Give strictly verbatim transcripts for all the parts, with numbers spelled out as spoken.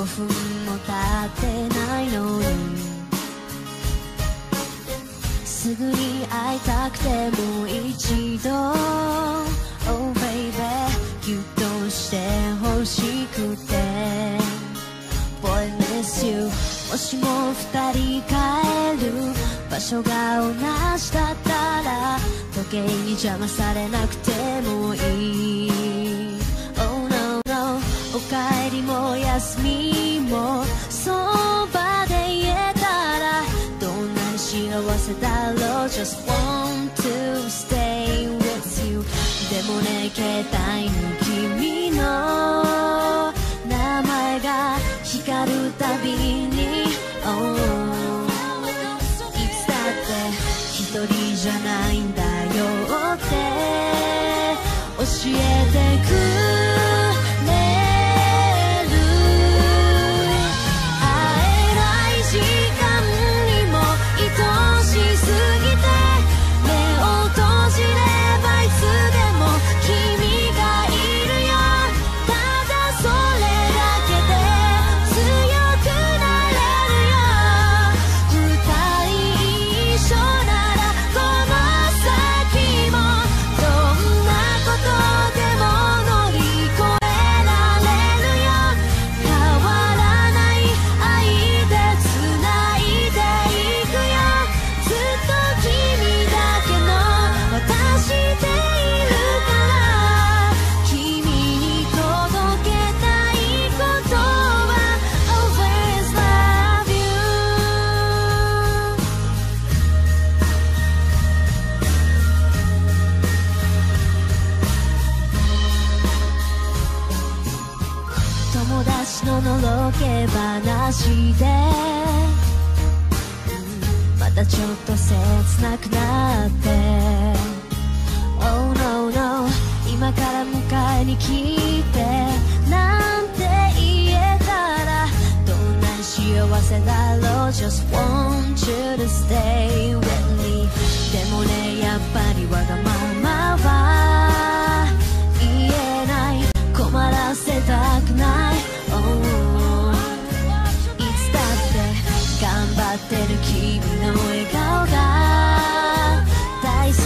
ごふんも経ってないのにすぐに会いたくてもう一度 Oh baby ギュッとして欲しくて Boy miss you もしも二人帰る場所が同じだったら時計に邪魔されなくてもいい Oh no no お帰りも休みもそばで言えたらどんなに幸せだろう Just want to stay with you でもね携帯に君の名前が光るたびに Oh一人じゃないんだよって教えてくれる会えない時間にも愛しすぎて目を閉じればいつでも君がいるよただそれだけで強くなれるよ二人一緒なら話でまたちょっと切なくなって Oh no no 今から迎えに来てなんて言えたらどんなに幸せだろう Just want you to stay with me でもねやっぱりわがままは言えない困らせたくない Oh待ってる君の笑顔が大好き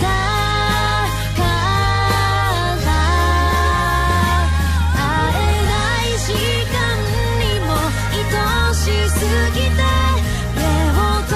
だから会えない時間にも愛しすぎて目を閉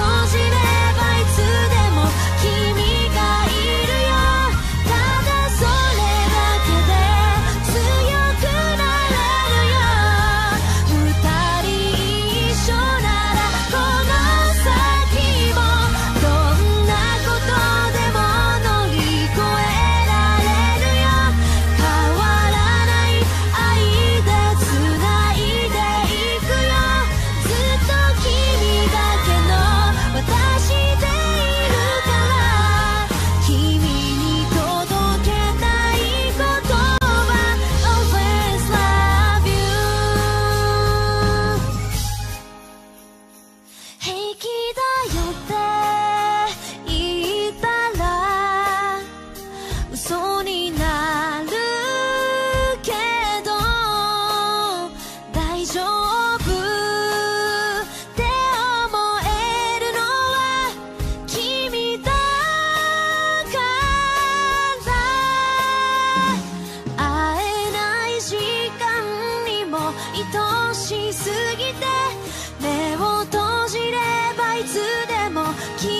じればいつでも君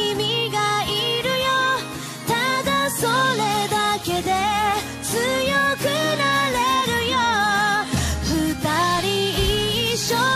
がいるよただそれだけで強くなれるよ二人一緒な君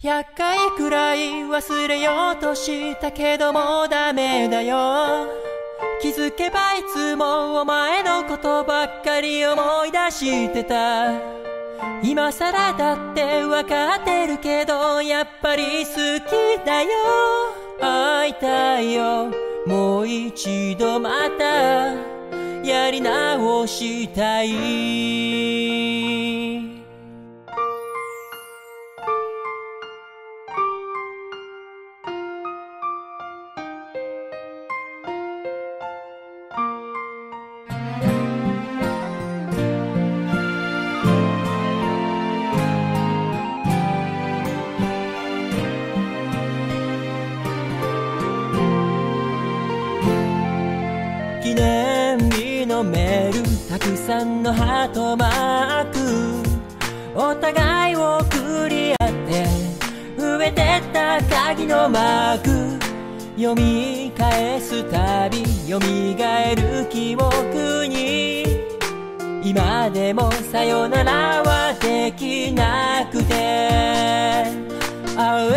ひゃっかいくらい忘れようとしたけどもダメだよ。気づけばいつもお前のことばっかり思い出してた。今さらだってわかってるけどやっぱり好きだよ。会いたいよ、もう一度またやり直したい。たくさんのハートマーク、お互いを送り合って増えてった鍵のマーク、読み返すたびよみがえる記憶に、今でもさよならはできなくて、会え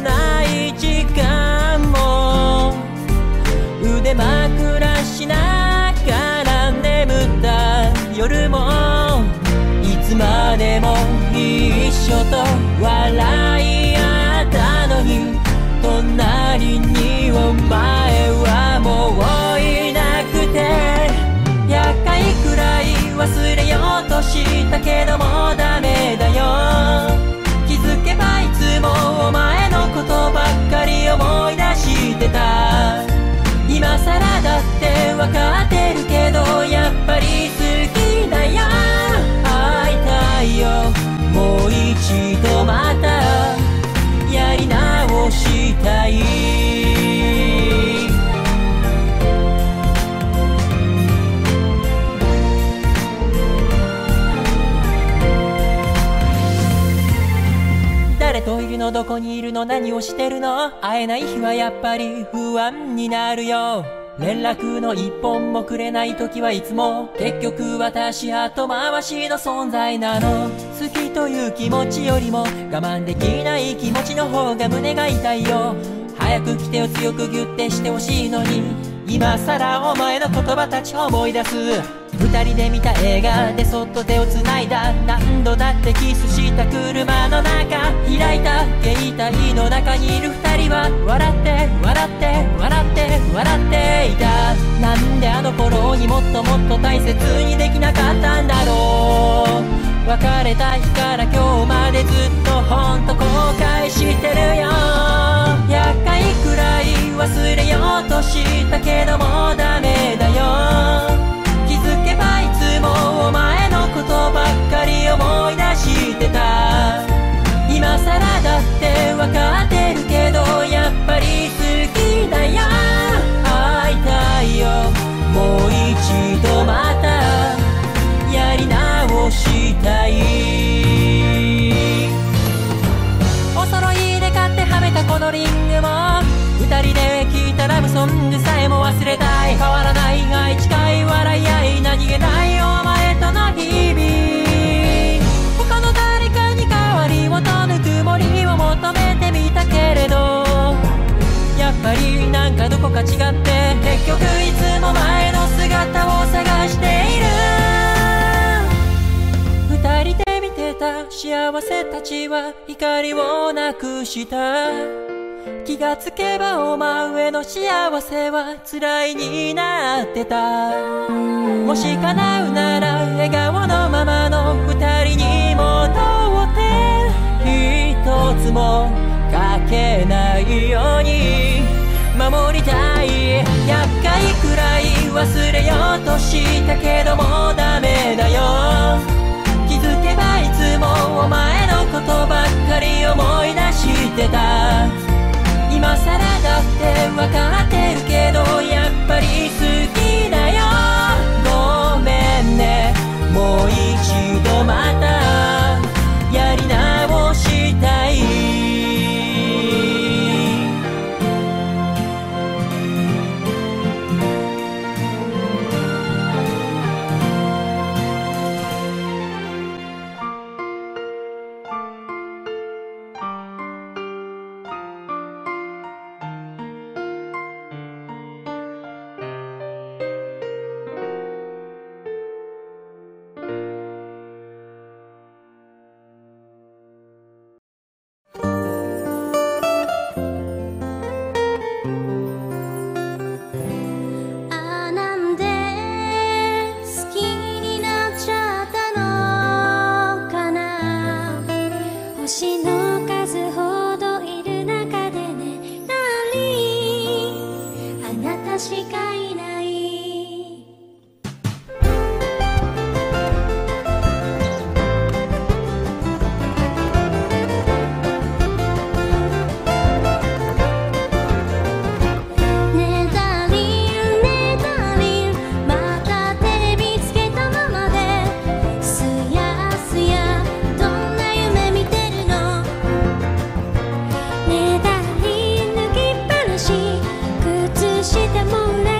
ない時間も腕枕しない夜もいつまでも一緒と笑い合ったのに、隣にお前はもういなくて、ひゃっかいくらい忘れようとしたけどもダメだよ。気づけばいつもお前のことばっかり思い出してた。今さらだってわかってるけどやっぱり好きだよ。会いたいよ、もう一度またやり直したい。こにいるの何をしてるの？会えない日はやっぱり不安になるよ。連絡の一本もくれない時はいつも結局私後回しの存在なの。好きという気持ちよりも我慢できない気持ちの方が胸が痛いよ。早く来てよ、強くギュッてしてほしいのに、今さらお前の言葉たち思い出す。二人で見た映画でそっと手を繋いだ、何度だってキスした車の中、開いた携帯の中にいる二人は笑って笑って笑って笑っていた。なんであの頃にもっともっと大切にできなかったんだろう。別れた日から今日までずっとほんと後悔してるよ。厄介くらい忘れようとしたけどもダメだよ。いつもお前のことばっかり思い出してた。今さらだってわかってるけどやっぱり好きだよ。会いたいよ、もう一度またやり直したい。お揃いで買ってはめたこのリングも二人で聴いたラブソングさえも忘れたい。変わらない愛、近い笑い合い、何気ないお前との日々。他の誰かに代わりをとぬくもりを求めてみたけれど、やっぱりなんかどこか違って結局いつも前の姿を探している。二人で見てた幸せたちは光をなくした。気がつけばお前の幸せは辛いになってた。もし叶うなら笑顔のままの二人に戻って一つも欠けないように守りたい。厄介くらい忘れようとしたけどもダメだよ。気づけばいつもお前のことばっかり思い出してた。今さらだって分かってるけどやっぱり好きだよ。ごめんね、もう一度またやり直したい。してもね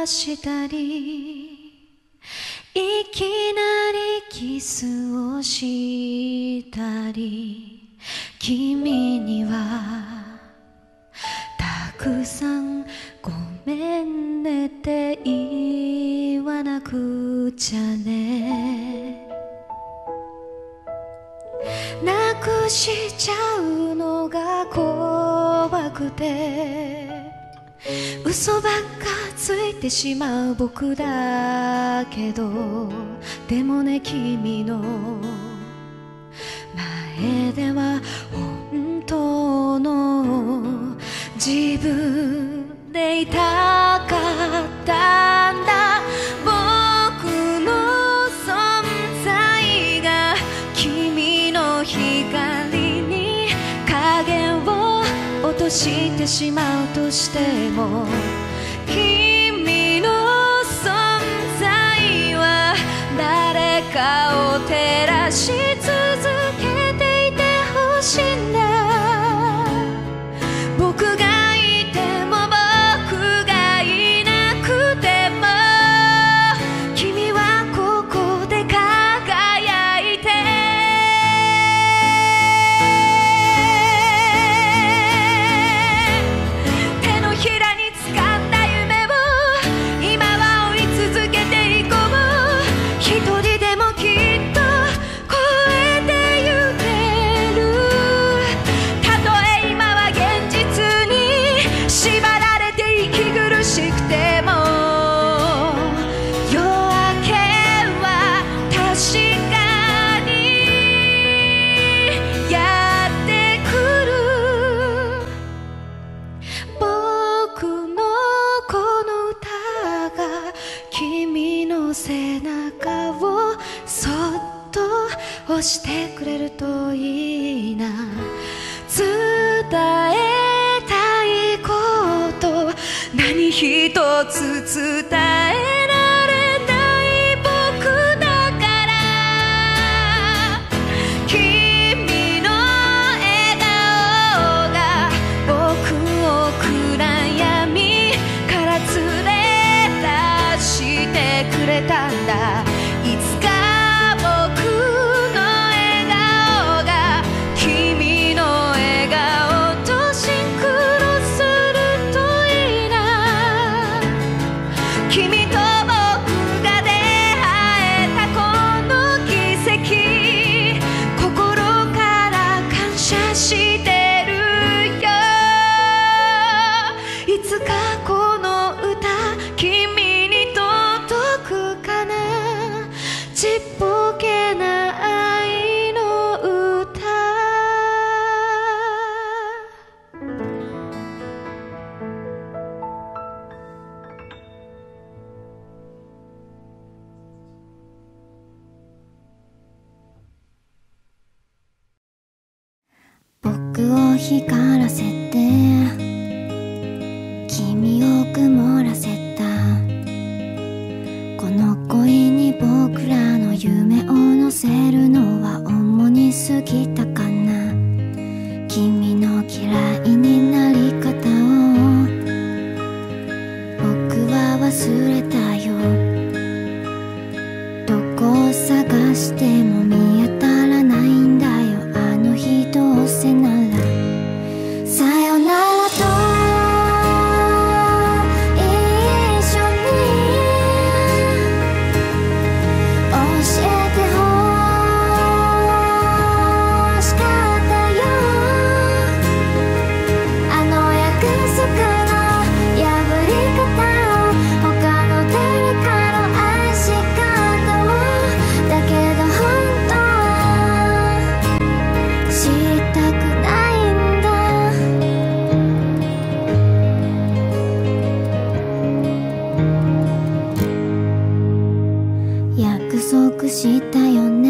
ばしたり、いきなりキスをしたり、君にはたくさんごめんねって言わなくちゃね。なくしちゃうのが怖くて、嘘ばっかついてしまう僕だけど、でもね君の前では本当の自分でいたかったんだ。僕の存在が君の光に影を落としてしまうとしても、君の存在は誰かを照らし続けていてほしいんだ。僕がいても僕がいなくても、君はここで輝いて。手のひらに掴んだ夢を今は追い続けていこう。一人でもきっと超えてゆける。たとえ今は現実に縛られて息苦しくても、夜明けは確かにやってくる。僕のこの歌が君の背中をそっと押してくれるといいな。伝えたいこと何一つ伝えられない僕だから、君の笑顔が僕を暗闇から連れ出してくれたんだ。いつか僕の笑顔が君の笑顔とシンクロするといいな。君と僕が出会えたこの奇跡、心から感謝してるよ。いつかこの歌君に届くかな。ちっぽけな愛の歌。僕を光らせて君を曇らせた、この恋に僕らの夢を乗せるのは重に過ぎたかな。君の嫌いになり方を僕は忘れたよ。どこを探しても見当たらないんだよ、あの日どうせならさよならと一緒に教えて欲しかったよ、あの約束の破り方を、他の誰かの愛し方を。だけど本当は知りたくないんだ。約束したよね、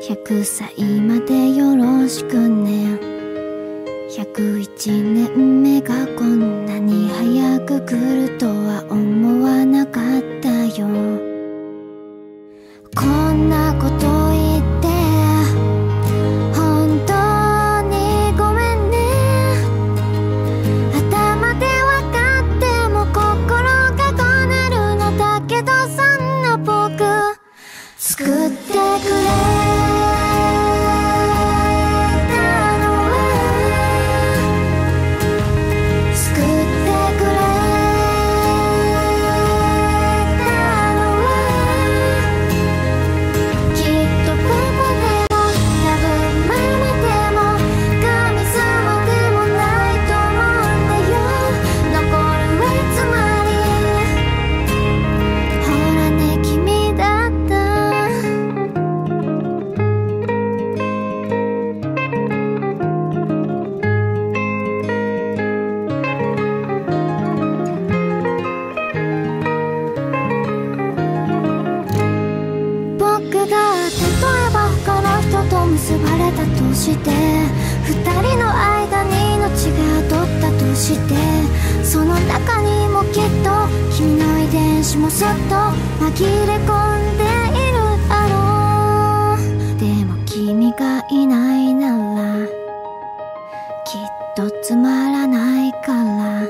ひゃくさいまでよろしくね。ひゃくいちねんめがこんなに早く来るとは思わなかったよ。こんなこと言って本当にごめんね、頭でわかっても心がたとして、ふたりの間に命が取ったとして、その中にもきっと君の遺伝子もそっと紛れ込んでいるだろう。でも君がいないならきっとつまらないから、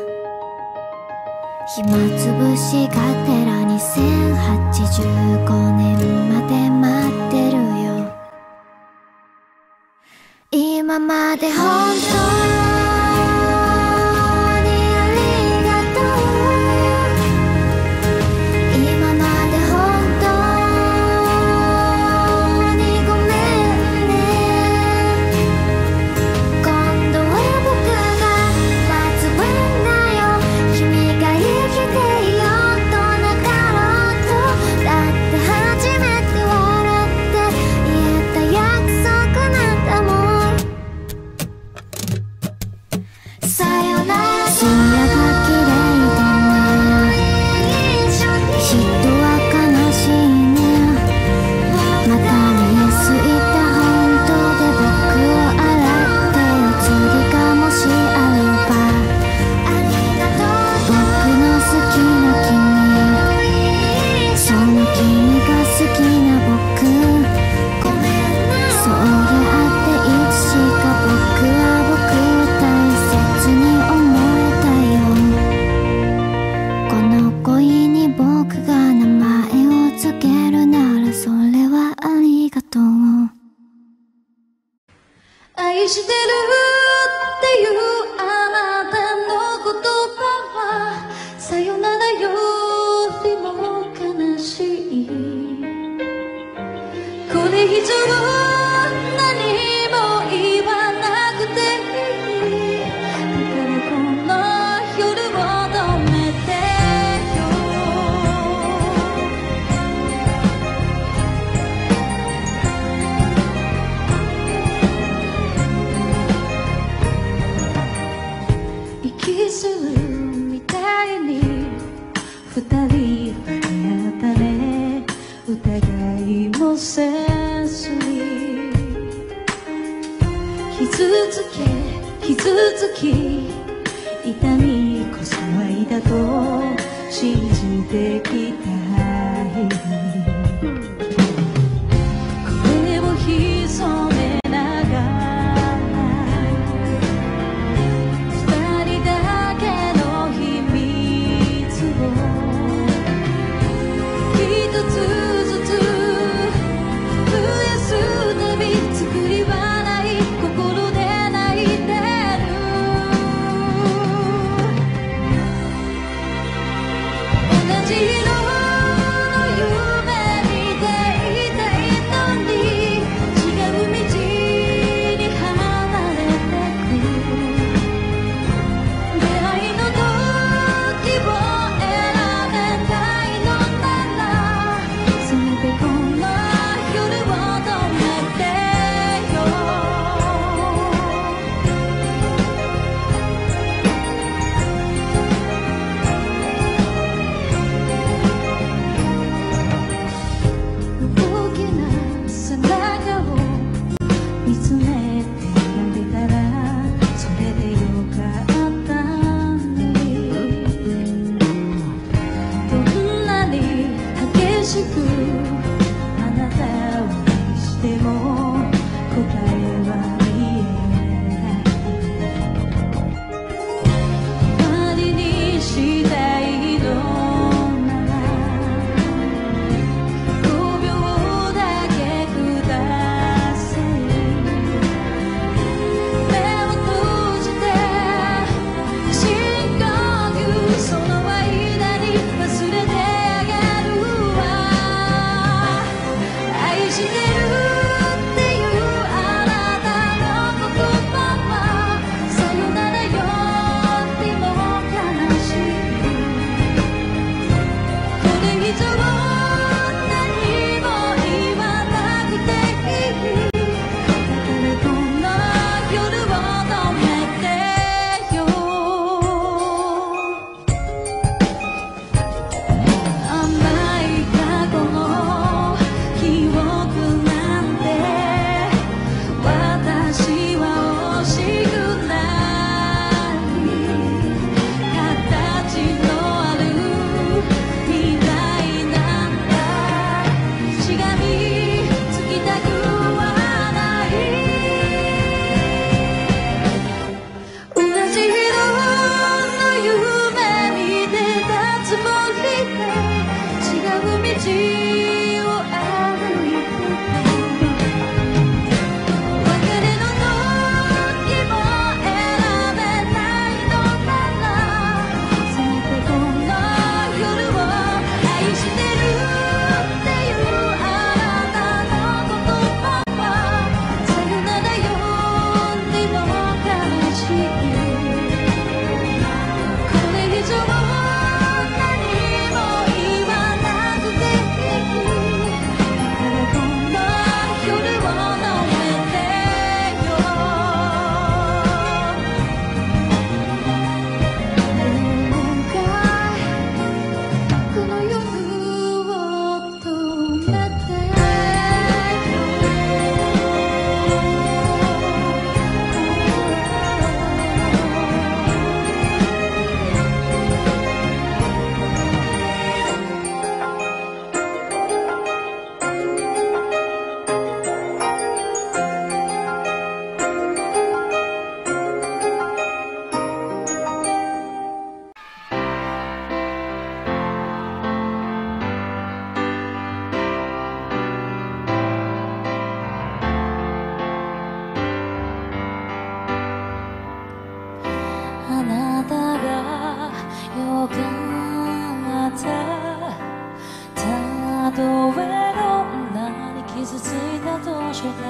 暇つぶしがてらにせんはちじゅうごねんまで待ってるよ。今まで本当に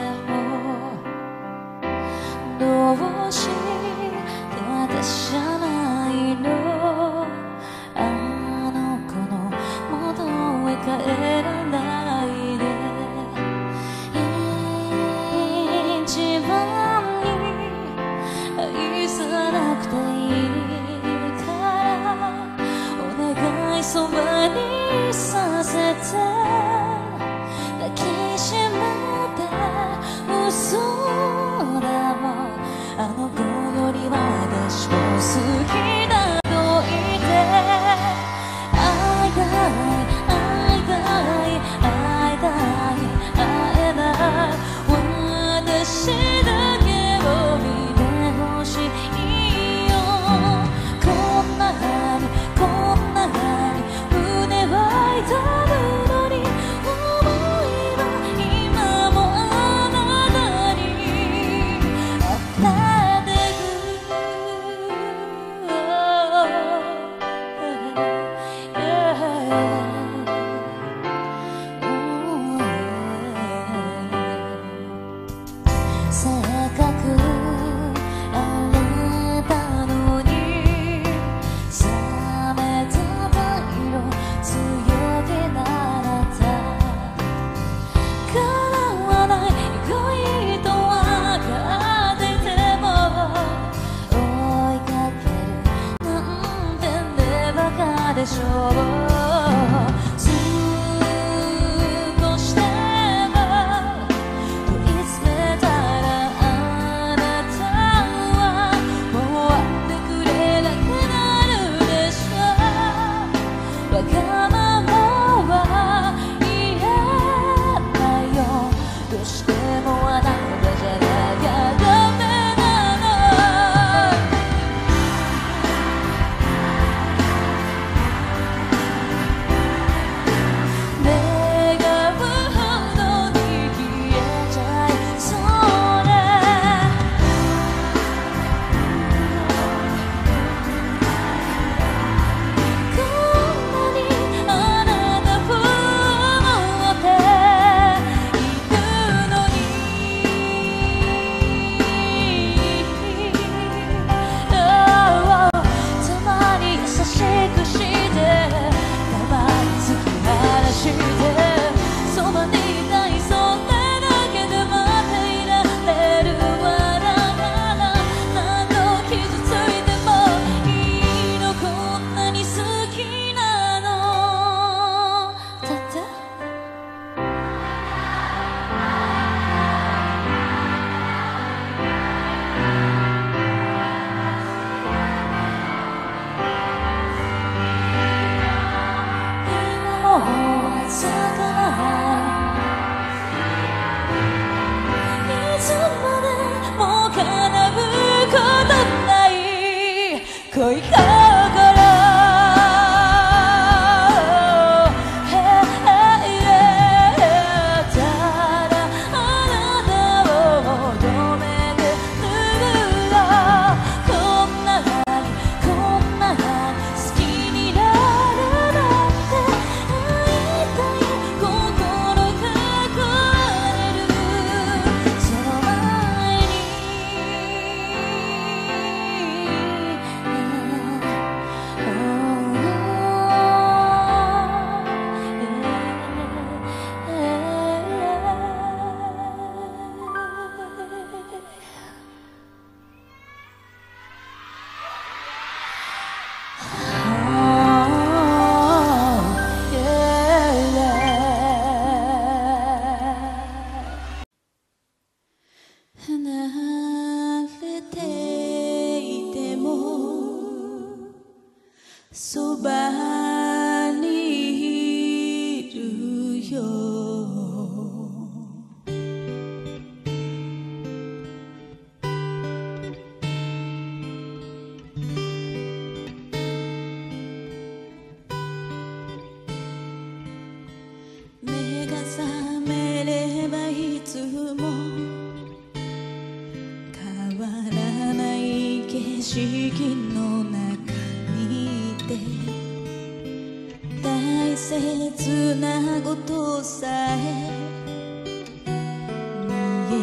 をどうして私じゃないの、あの子の元へ帰らないで、一番に愛さなくていいからお願いそばにさせて、抱きしめて嘘だもん、あの子よりは私も好きだと言って、会いたい会いたい会いたい会えない私だけを見てほしいよ、こんなにこんなに胸は痛む、「見え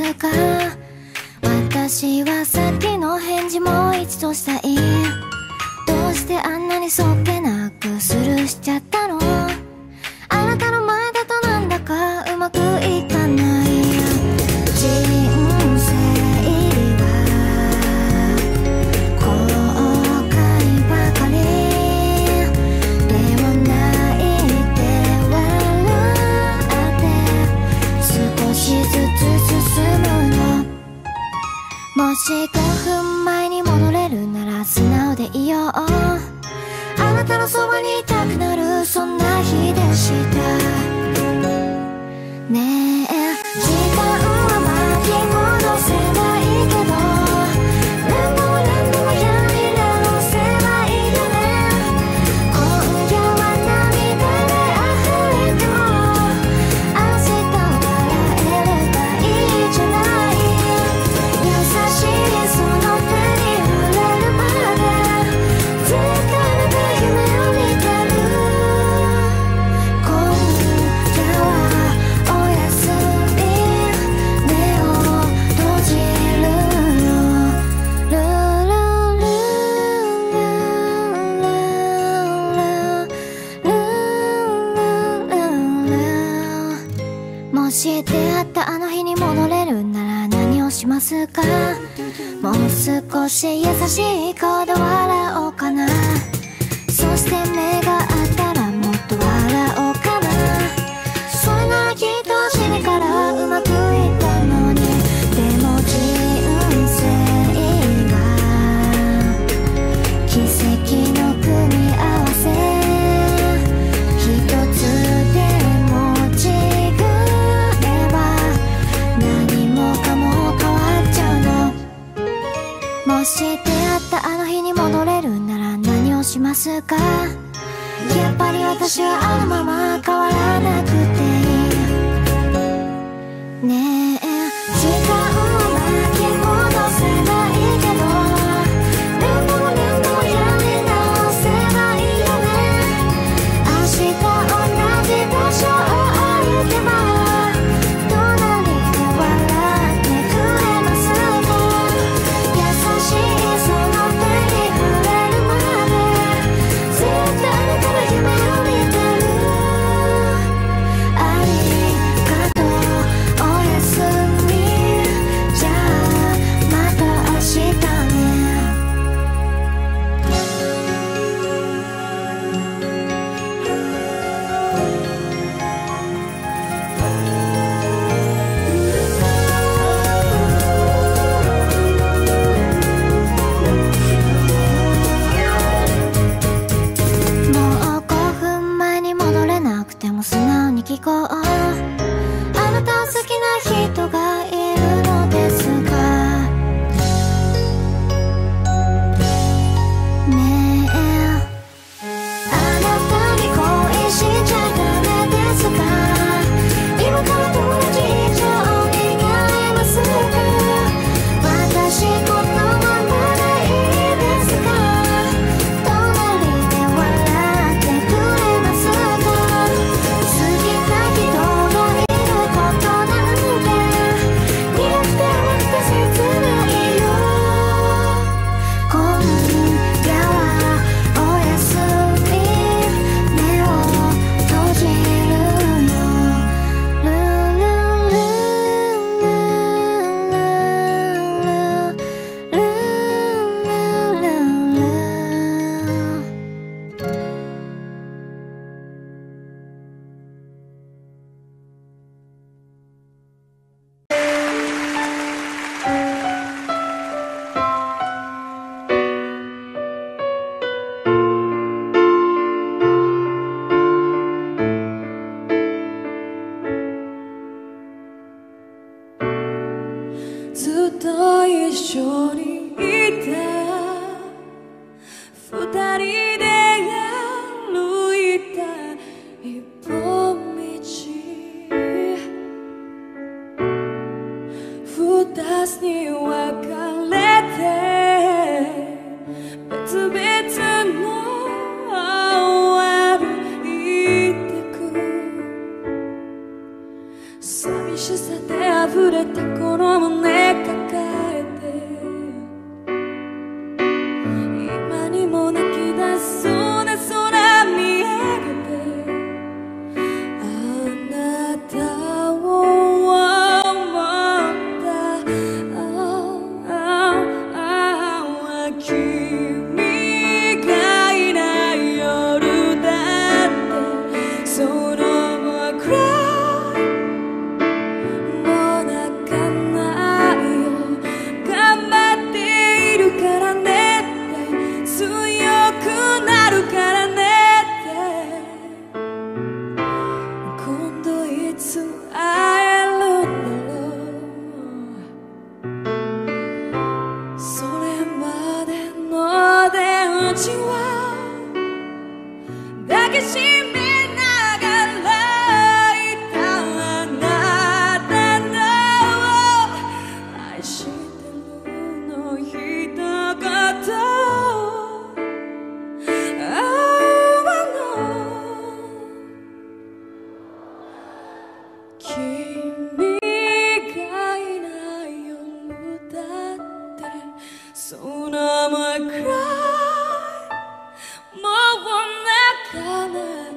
ますか。私はさっきの返事もう一度したい。どうしてあんなにそっけなくスルーしちゃったの。あなたの前だとなんだかうまくいかない。もしごふんまえに戻れるなら素直でいよう。あなたのそばにいたくなるそんな日でした。ねえ時間は巻き戻せないけど何度も何度もやり直せないよね。今夜は涙で溢れても明日を笑えればいいじゃない。出会ったあの日に戻れるなら何をしますか。もう少し優しい顔で笑おうかな。そして目が合ったらもっと笑おうかな。それならきっと初めからうまくいったのに。でも人生が奇跡の組み合わせ。もし出会ったあの日に戻れるなら何をしますか。やっぱり私はあのまま変わらなくていい。ねえ時間は巻き戻せない。寂しさで溢れたこの So now I cry, more than ever.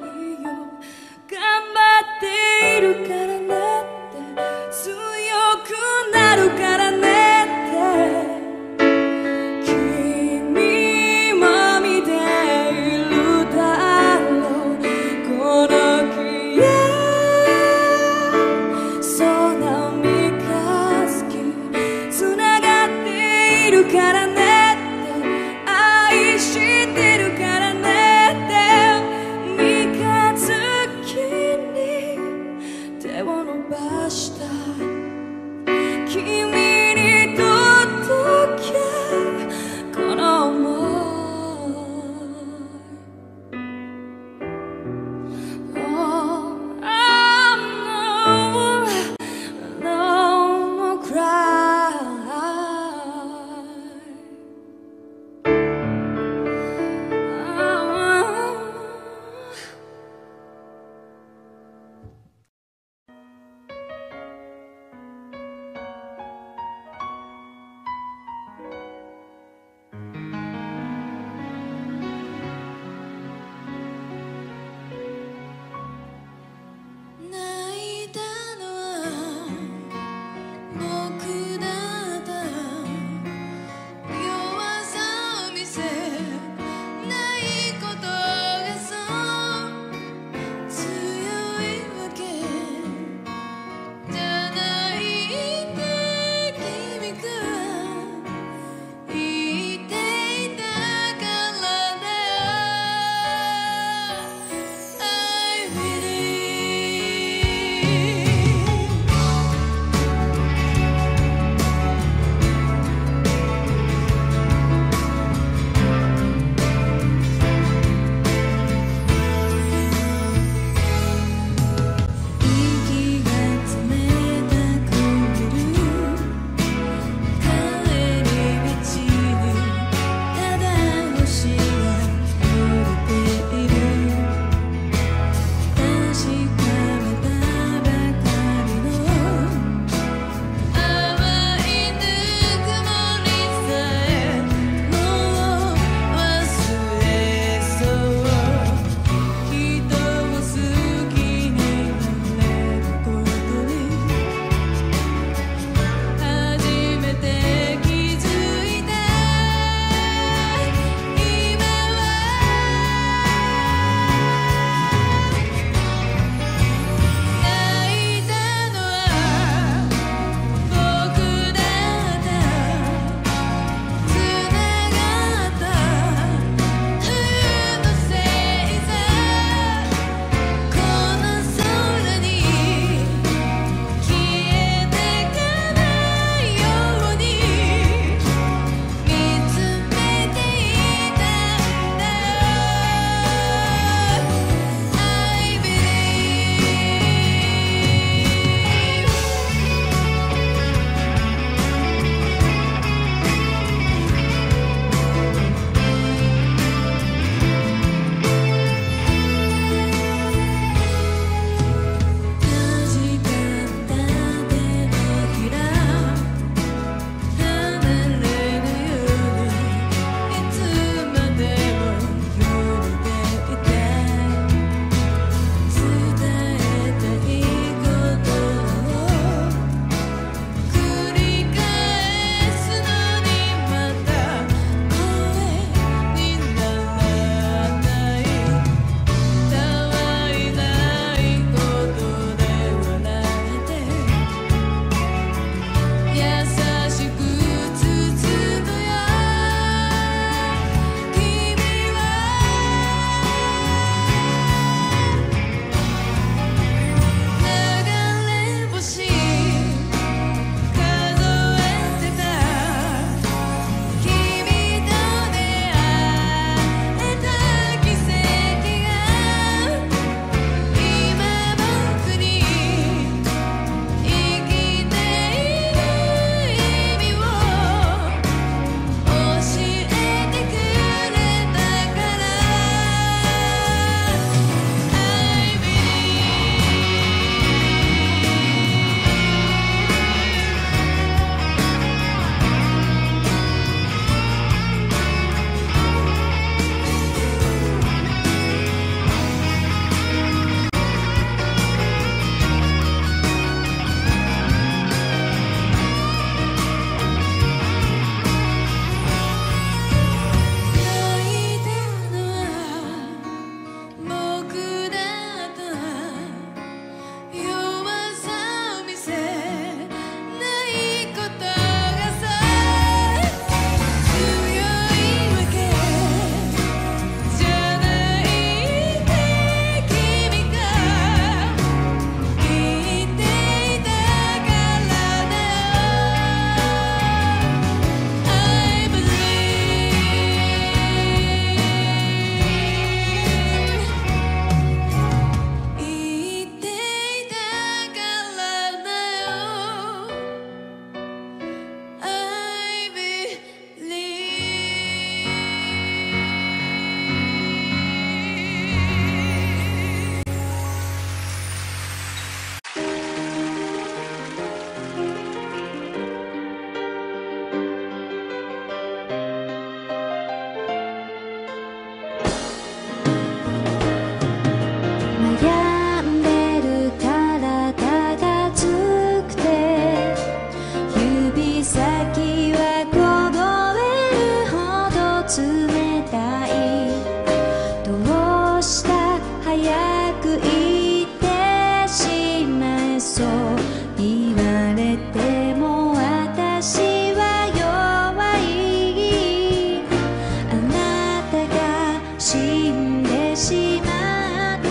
死んでしまって、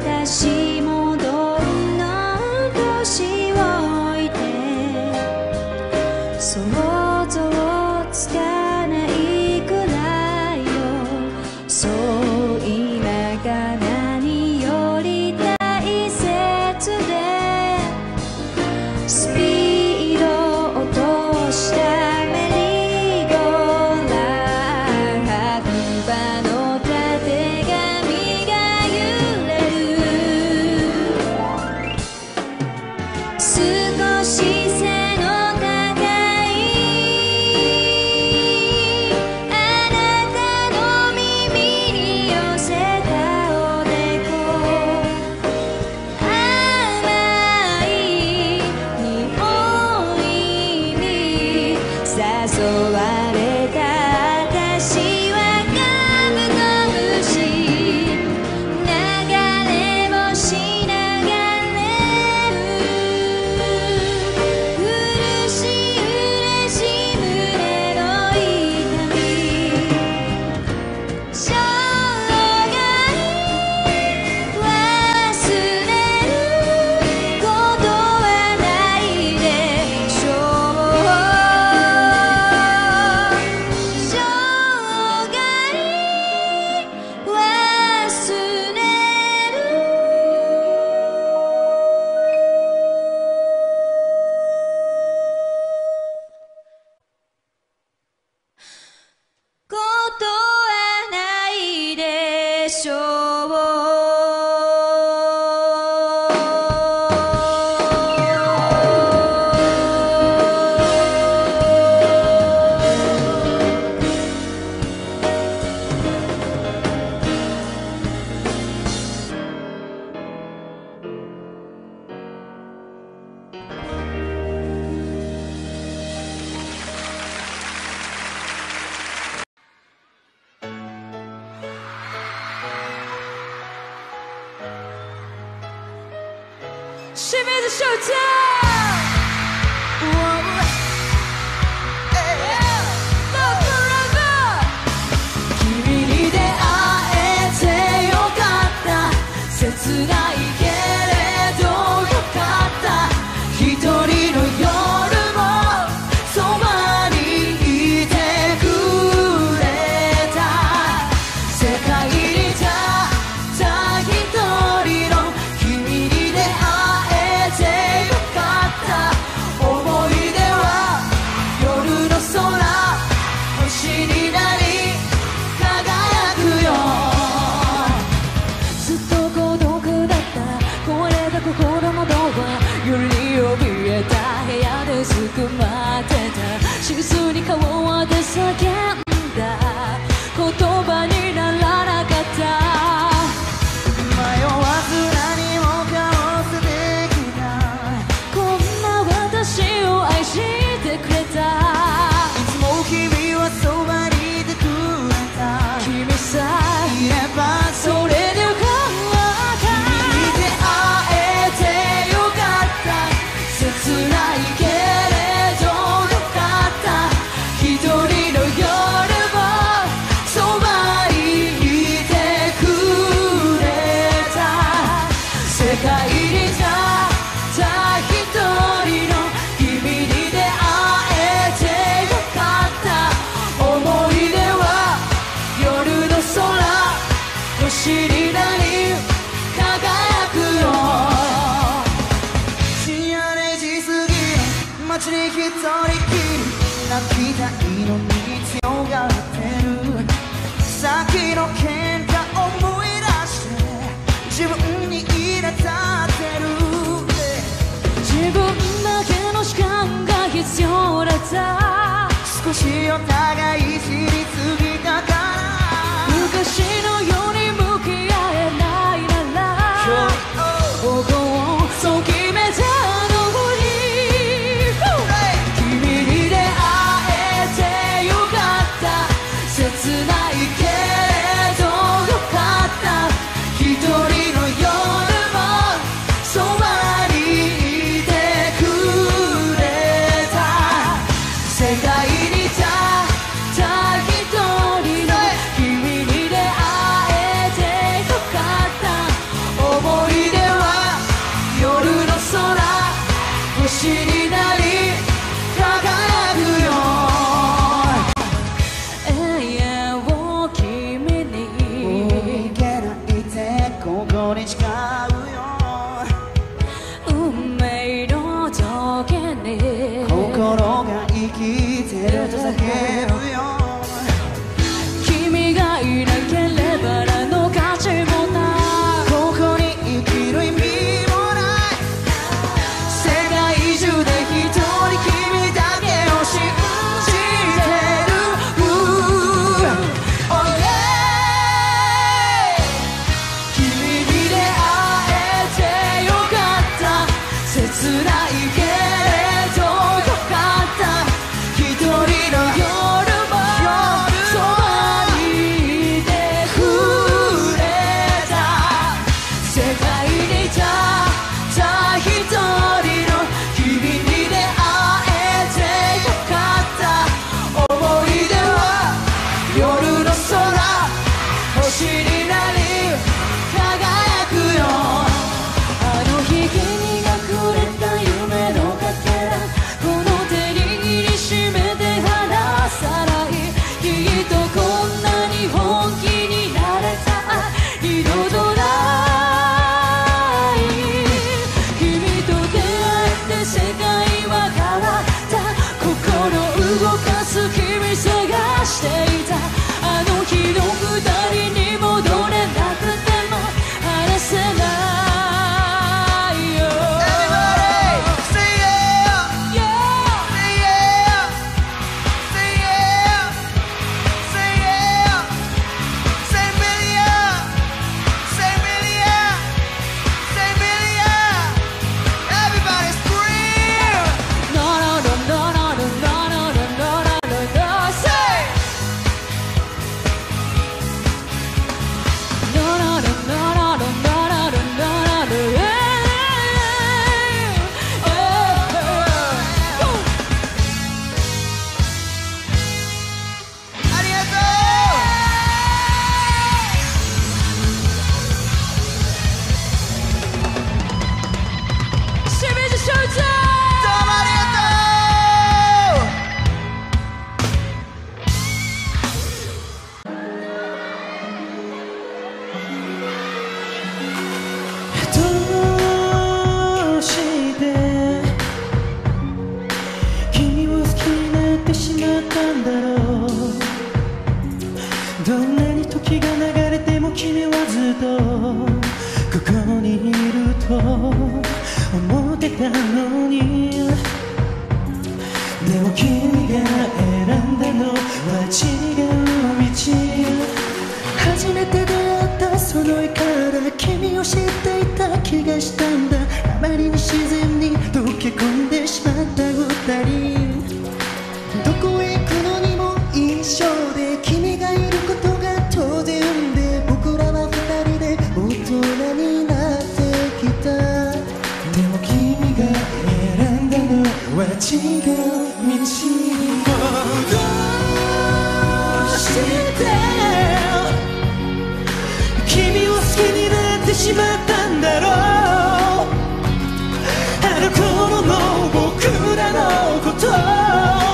私もどんどん年を置いて、想像つかないくらいよ。そう今が何より大切で、スピード落とした清水秀ちゃん。少しお互い知りすぎたから、昔のように向き合えないなら僕をそう決めたのに、君に出会えてよかった、切ないけれどよかった、一人の夜もそばにいてくれた、世界にたった一人のどんなに時が流れても君はずっとここにいると思ってたのに、でも君が選んだのは違う道。初めて出会ったその日から君を知っていた気がしたんだ。あまりに自然に溶け込んでしまった二人、どこへ行くのにも一緒で君がいることが当然で、僕らは二人で大人になってきた。でも君が選んだのは違う道。どうして君を好きになってしまったんだろう。あの頃の僕らのこと考え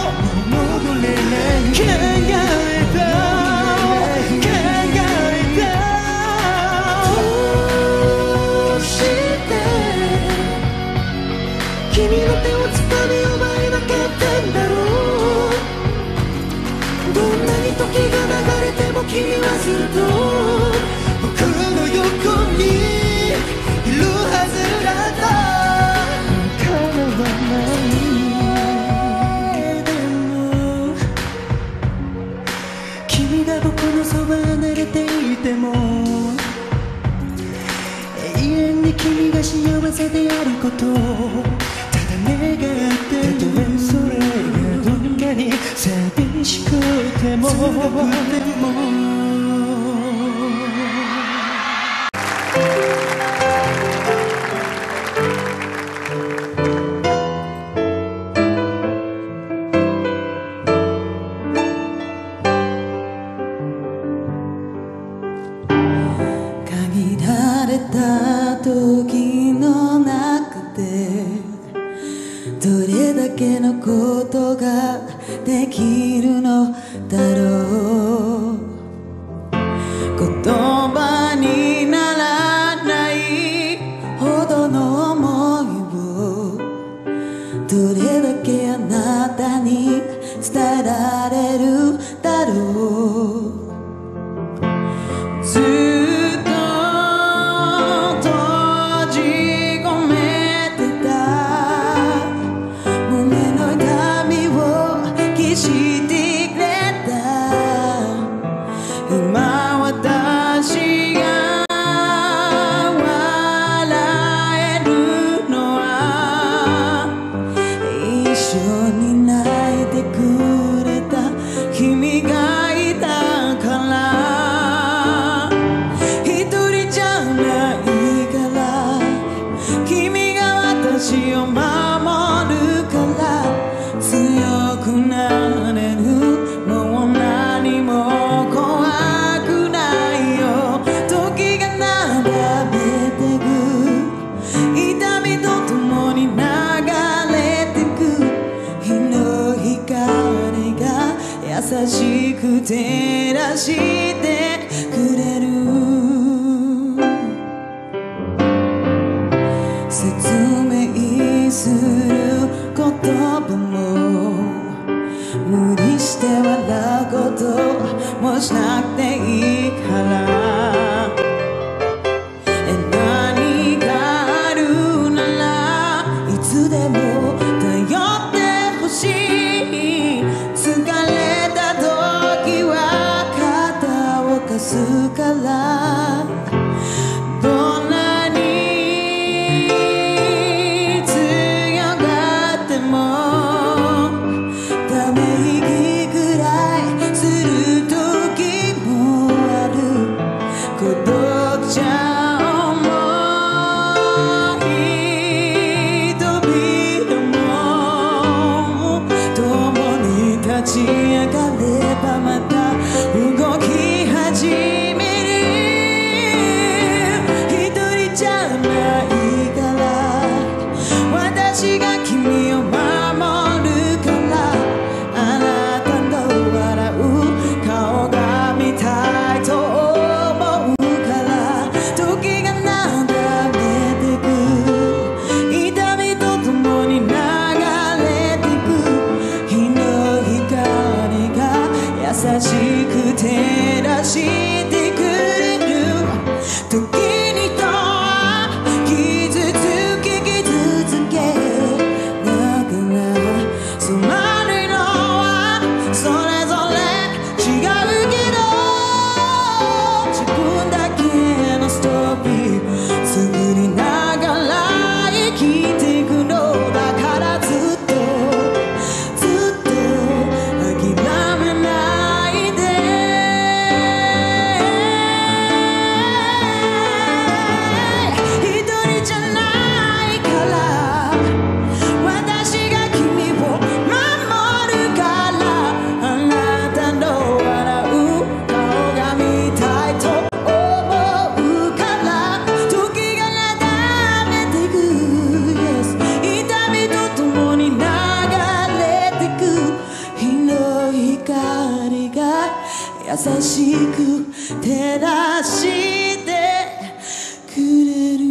た考えた、どうして君の手をつかみ奪えなかったんだろう。どんなに時が流れても君はずっと僕の横にいるはずだった。君が幸せであることただ願ってる。たとえそれがどんなに寂しくても、そんなことでも限られた時の中でどれだけのことができるのだろう。言葉にならないほどの思いをどれだけあなたに伝えられるだろう。優しく照らしてくれる説明する言葉も無理して笑うこともしなくていいから立ち上がればまた動き始める。してくれる時にと傷つき傷つけながらつまるのはそれぞれ違うけど自分だけのストーリー作りながら生きていくのだからずっと優しく照らしてくれる。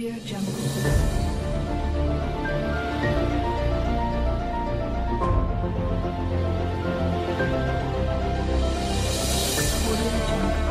Audio Jungle. Audio Jungle.